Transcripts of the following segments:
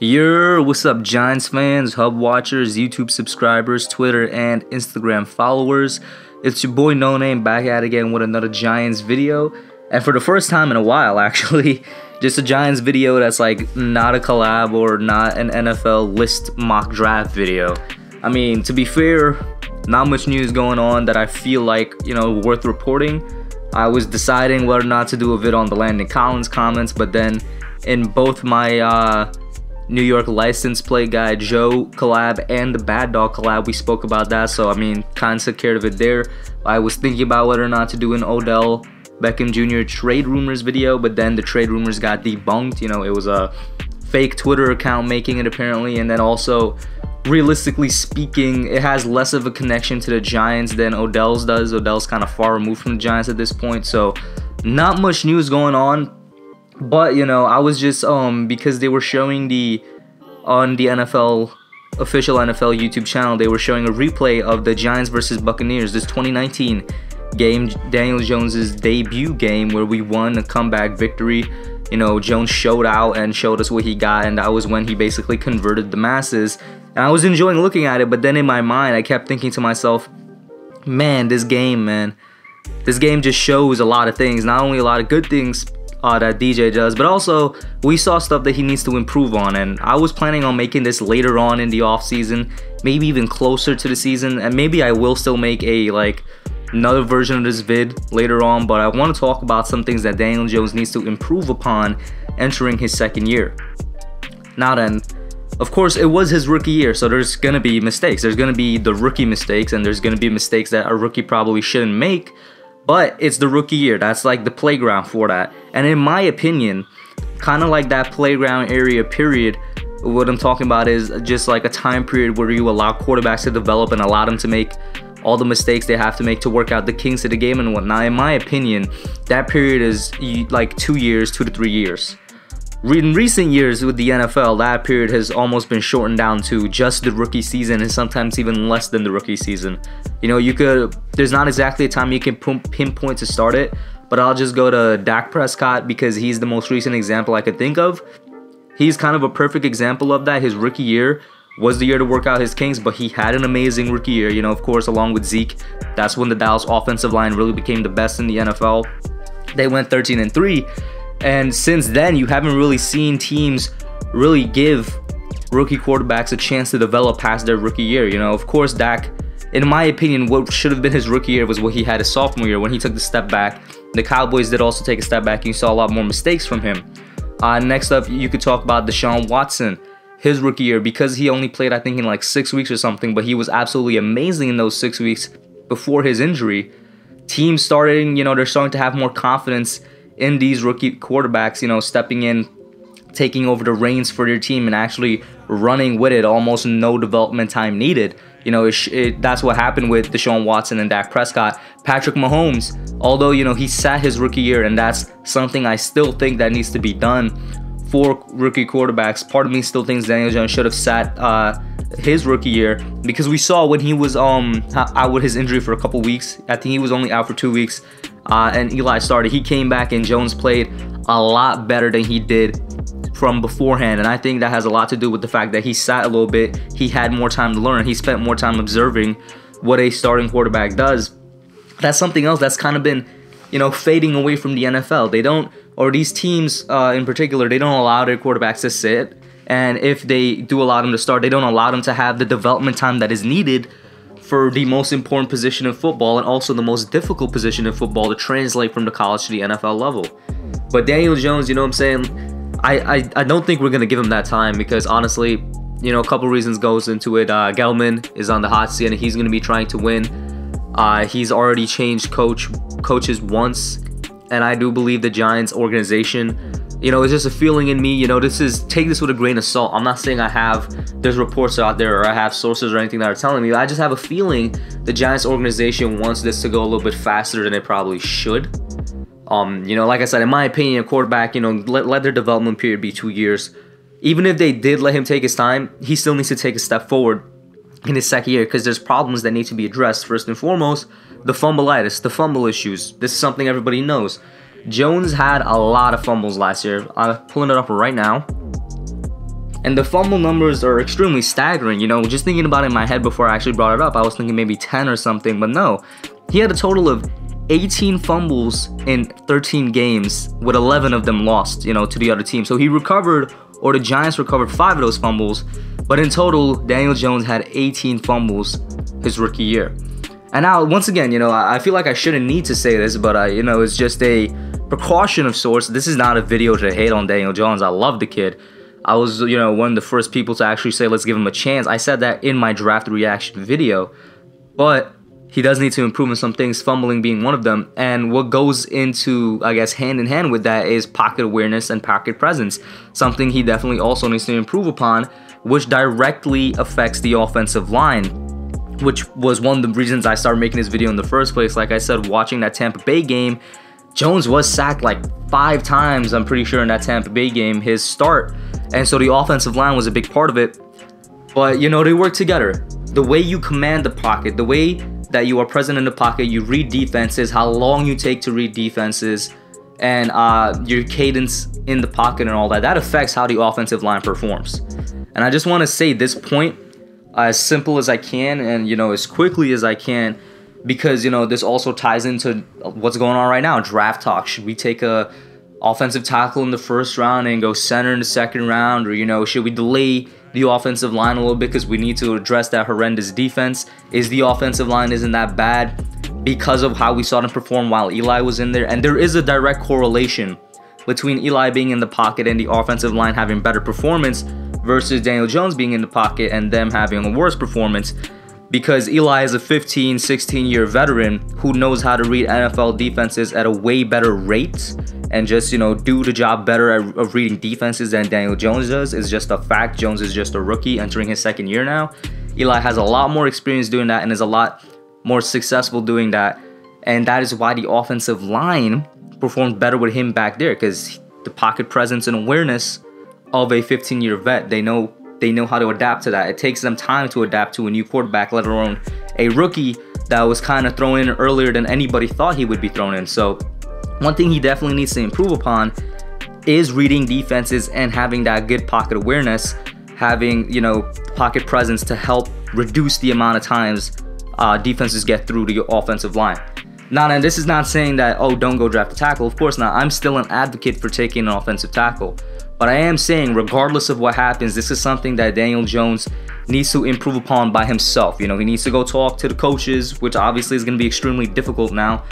Yo, what's up Giants fans, Hub Watchers, YouTube subscribers, Twitter and Instagram followers. It's your boy No Name back at again with another Giants video. And for the first time in a while actually, just a Giants video that's like not a collab or not an NFL list mock draft video. I mean, to be fair, not much news going on that I feel like, you know, worth reporting. I was deciding whether or not to do a vid on the Landon Collins comments, but then in both my New York License Play Guy Joe collab and the Bad Dog collab, we spoke about that, so I mean, kind of took care of it there. I was thinking about whether or not to do an Odell Beckham Jr. trade rumors video, but then the trade rumors got debunked. You know, it was a fake Twitter account making it apparently, and then also, realistically speaking, it has less of a connection to the Giants than Odell's does. Odell's kind of far removed from the Giants at this point, so not much news going on. But, you know, I was just, because they were showing on the NFL, official NFL YouTube channel, they were showing a replay of the Giants versus Buccaneers, this 2019 game, Daniel Jones's debut game where we won a comeback victory. You know, Jones showed out and showed us what he got, and that was when he basically converted the masses. And I was enjoying looking at it, but then in my mind, I kept thinking to myself, man, this game just shows a lot of things, not only a lot of good things, that DJ does, but also we saw stuff that he needs to improve on. And I was planning on making this later on in the off season, maybe even closer to the season, and maybe I will still make a like another version of this vid later on. But I want to talk about some things that Daniel Jones needs to improve upon entering his second year. Now then, of course, it was his rookie year, so there's gonna be mistakes, there's gonna be the rookie mistakes, and there's gonna be mistakes that a rookie probably shouldn't make. But it's the rookie year, that's like the playground for that. And in my opinion, kind of like that playground area period, what I'm talking about is just like a time period where you allow quarterbacks to develop and allow them to make all the mistakes they have to make to work out the kinks of the game and whatnot. In my opinion, that period is like 2 years, 2 to 3 years. In recent years with the NFL, that period has almost been shortened down to just the rookie season, and sometimes even less than the rookie season. You know, there's not exactly a time you can pinpoint to start it, but I'll just go to Dak Prescott because he's the most recent example I could think of. He's kind of a perfect example of that. His rookie year was the year to work out his kinks, but he had an amazing rookie year. You know, of course, along with Zeke, that's when the Dallas offensive line really became the best in the NFL. They went 13-3. And since then, you haven't really seen teams really give rookie quarterbacks a chance to develop past their rookie year. You know, of course, Dak, in my opinion, what should have been his rookie year was what he had his sophomore year when he took the step back. The Cowboys did also take a step back, and you saw a lot more mistakes from him. Next up, you could talk about Deshaun Watson, his rookie year, because he only played, I think, in like 6 weeks or something, but he was absolutely amazing in those 6 weeks before his injury. Teams starting, you know, they're starting to have more confidence in these rookie quarterbacks, you know, stepping in, taking over the reins for their team and actually running with it, almost no development time needed. You know, that's what happened with Deshaun Watson and Dak Prescott. Patrick Mahomes, although, you know, he sat his rookie year, and that's something I still think that needs to be done for rookie quarterbacks. Part of me still thinks Daniel Jones should have sat his rookie year, because we saw when he was out with his injury for a couple weeks, I think he was only out for 2 weeks, and Eli started. He came back and Jones played a lot better than he did from beforehand, and I think that has a lot to do with the fact that he sat a little bit. He had more time to learn. He spent more time observing what a starting quarterback does. That's something else that's kind of been, you know, fading away from the NFL. They don't, or these teams in particular, they don't allow their quarterbacks to sit, and if they do allow them to start, they don't allow them to have the development time that is needed for the most important position in football, and also the most difficult position in football to translate from the college to the NFL level. But Daniel Jones, you know what I'm saying, I don't think we're going to give him that time, because honestly, you know, a couple reasons goes into it. Gelman is on the hot seat, and he's going to be trying to win. He's already changed coaches once, and I do believe the Giants organization, you know, it's just a feeling in me, you know, take this with a grain of salt. I'm not saying there's reports out there, or I have sources or anything that are telling me. I just have a feeling the Giants organization wants this to go a little bit faster than it probably should. You know, like I said, in my opinion, a quarterback, you know, let their development period be 2 years. Even if they did let him take his time, he still needs to take a step forward in his second year, because there's problems that need to be addressed. First and foremost, the fumbleitis, the fumble issues. This is something everybody knows. Jones had a lot of fumbles last year. I'm pulling it up right now. And the fumble numbers are extremely staggering. You know, just thinking about it in my head before I actually brought it up, I was thinking maybe 10 or something, but no. He had a total of 18 fumbles in 13 games, with 11 of them lost, you know, to the other team. So he recovered, or the Giants recovered 5 of those fumbles, but in total, Daniel Jones had 18 fumbles his rookie year. And now, once again, you know, I feel like I shouldn't need to say this, but, you know, it's just a precaution of sorts. This is not a video to hate on Daniel Jones. I love the kid. I was, you know, one of the first people to actually say, let's give him a chance. I said that in my draft reaction video, but he does need to improve in some things, fumbling being one of them. And what goes into, I guess, hand in hand with that is pocket awareness and pocket presence, something he definitely also needs to improve upon, which directly affects the offensive line, which was one of the reasons I started making this video in the first place. Like I said, watching that Tampa Bay game, Jones was sacked like 5 times, I'm pretty sure, in that Tampa Bay game, his start. And so the offensive line was a big part of it. But, you know, they work together. The way you command the pocket, the way that you are present in the pocket, you read defenses, how long you take to read defenses, and your cadence in the pocket and all that, that affects how the offensive line performs. And I just want to say this point as simple as I can and, you know, as quickly as I can, because, you know, this also ties into what's going on right now, draft talk. Should we take a offensive tackle in the first round and go center in the second round? Or, you know, should we delay the offensive line a little bit because we need to address that horrendous defense? Is the offensive line isn't that bad because of how we saw them perform while Eli was in there? And there is a direct correlation between Eli being in the pocket and the offensive line having better performance versus Daniel Jones being in the pocket and them having a worse performance, because Eli is a 15, 16-year veteran who knows how to read NFL defenses at a way better rate and just, you know, do the job better of reading defenses than Daniel Jones does. It's just a fact. Jones is just a rookie entering his second year now. Eli has a lot more experience doing that and is a lot more successful doing that. And that is why the offensive line performed better with him back there, because the pocket presence and awareness of a 15-year vet, they know how to adapt to that. It takes them time to adapt to a new quarterback, let alone a rookie that was kind of thrown in earlier than anybody thought he would be thrown in. So one thing he definitely needs to improve upon is reading defenses and having that good pocket awareness, having, you know, pocket presence to help reduce the amount of times defenses get through the offensive line. Now, and this is not saying that, oh, don't go draft a tackle. Of course not. I'm still an advocate for taking an offensive tackle. But I am saying, regardless of what happens, this is something that Daniel Jones needs to improve upon by himself. You know, he needs to go talk to the coaches, which obviously is going to be extremely difficult now.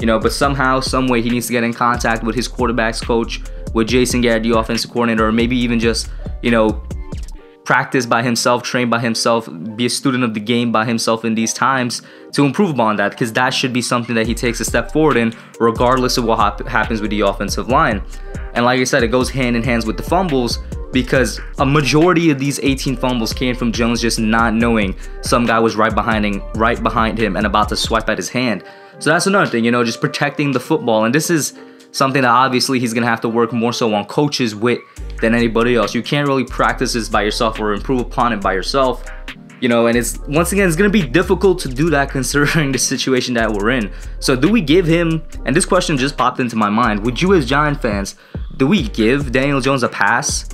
You know, but somehow, some way, he needs to get in contact with his quarterback's coach, with Jason Garrett, the offensive coordinator, or maybe even just, you know, practice by himself, train by himself, be a student of the game by himself in these times to improve upon that, because that should be something that he takes a step forward in, regardless of what happens with the offensive line. And like I said, it goes hand in hand with the fumbles, because a majority of these 18 fumbles came from Jones just not knowing some guy was right behind him and about to swipe at his hand. So that's another thing, you know, just protecting the football. And this is something that obviously he's going to have to work more so on coaches with than anybody else. You can't really practice this by yourself or improve upon it by yourself, you know, and it's, once again, it's going to be difficult to do that considering the situation that we're in. So do we give him, and this question just popped into my mind, would you as Giant fans, do we give Daniel Jones a pass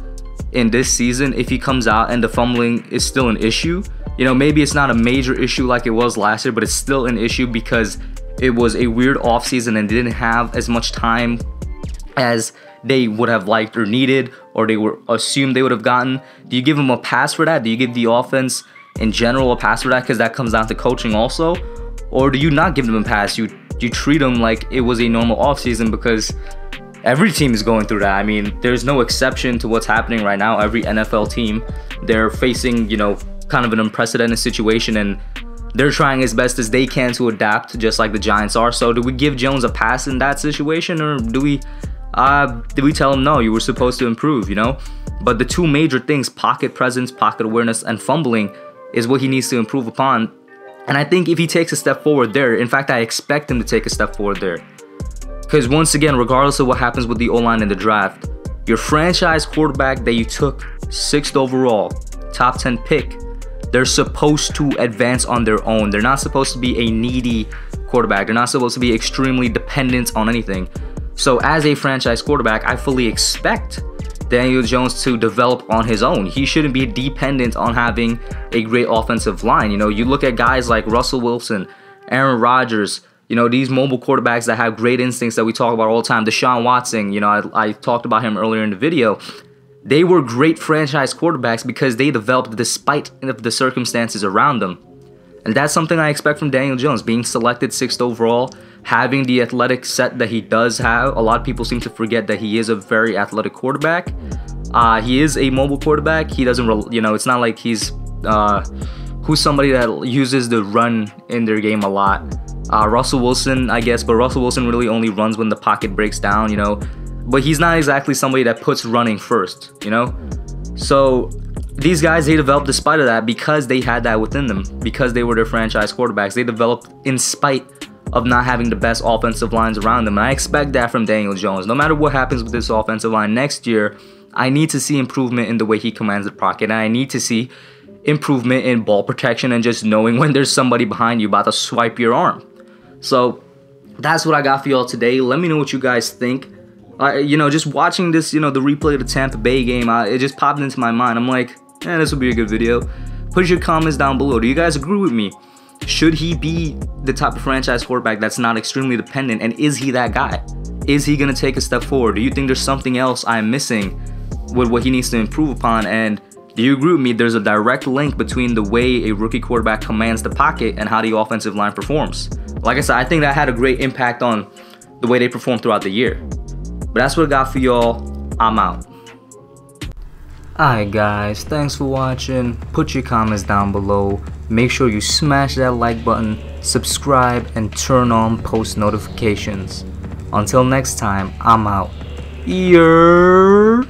in this season if he comes out and the fumbling is still an issue? You know, maybe it's not a major issue like it was last year, but it's still an issue because it was a weird offseason and didn't have as much time as they would have liked or needed, or they were assumed they would have gotten. Do you give him a pass for that? Do you give the offense in general a pass for that, because that comes down to coaching also? Or do you not give them a pass? You treat him like it was a normal offseason, because every team is going through that. I mean, there's no exception to what's happening right now. Every NFL team, they're facing, you know, kind of an unprecedented situation, and they're trying as best as they can to adapt, just like the Giants are. So do we give Jones a pass in that situation, or do we tell him, no, you were supposed to improve, you know? But the two major things, pocket presence, pocket awareness, and fumbling, is what he needs to improve upon. And I think if he takes a step forward there, in fact, I expect him to take a step forward there, because once again, regardless of what happens with the O-line in the draft, your franchise quarterback that you took 6th overall, top 10 pick, they're supposed to advance on their own. They're not supposed to be a needy quarterback. They're not supposed to be extremely dependent on anything. So as a franchise quarterback, I fully expect Daniel Jones to develop on his own. He shouldn't be dependent on having a great offensive line. You know, you look at guys like Russell Wilson, Aaron Rodgers, you know, these mobile quarterbacks that have great instincts that we talk about all the time. Deshaun Watson, you know, I talked about him earlier in the video. They were great franchise quarterbacks because they developed despite the circumstances around them. And that's something I expect from Daniel Jones, being selected 6th overall, having the athletic set that he does have. A lot of people seem to forget that he is a very athletic quarterback. He is a mobile quarterback. He doesn't, you know, it's not like he's who's somebody that uses the run in their game a lot. Russell Wilson, I guess, but Russell Wilson really only runs when the pocket breaks down, you know. But he's not exactly somebody that puts running first, you know. So these guys, they developed despite of that because they had that within them, because they were their franchise quarterbacks. They developed in spite of not having the best offensive lines around them. And I expect that from Daniel Jones. No matter what happens with this offensive line next year, I need to see improvement in the way he commands the pocket. And I need to see improvement in ball protection and just knowing when there's somebody behind you about to swipe your arm. So that's what I got for y'all today. Let me know what you guys think. You know, just watching this, you know, the replay of the Tampa Bay game, it just popped into my mind. I'm like, yeah, this would be a good video. Put your comments down below. Do you guys agree with me? Should he be the type of franchise quarterback that's not extremely dependent? And is he that guy? Is he going to take a step forward? Do you think there's something else I'm missing with what he needs to improve upon? And do you agree with me? There's a direct link between the way a rookie quarterback commands the pocket and how the offensive line performs. Like I said, I think that had a great impact on the way they performed throughout the year. But that's what I got for y'all. I'm out. Alright guys, thanks for watching. Put your comments down below. Make sure you smash that like button, subscribe, and turn on post notifications. Until next time, I'm out. Yeah.